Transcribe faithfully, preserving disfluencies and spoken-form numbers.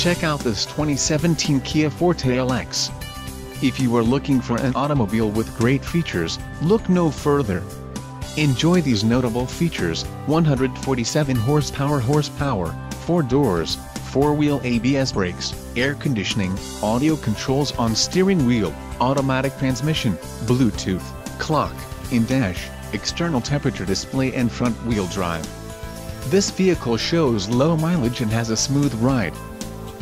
Check out this twenty seventeen Kia Forte L X. If you are looking for an automobile with great features, look no further. Enjoy these notable features: one hundred forty-seven horsepower horsepower, four doors, four-wheel A B S brakes, air conditioning, audio controls on steering wheel, automatic transmission, Bluetooth, clock, in-dash, external temperature display and front-wheel drive. This vehicle shows low mileage and has a smooth ride.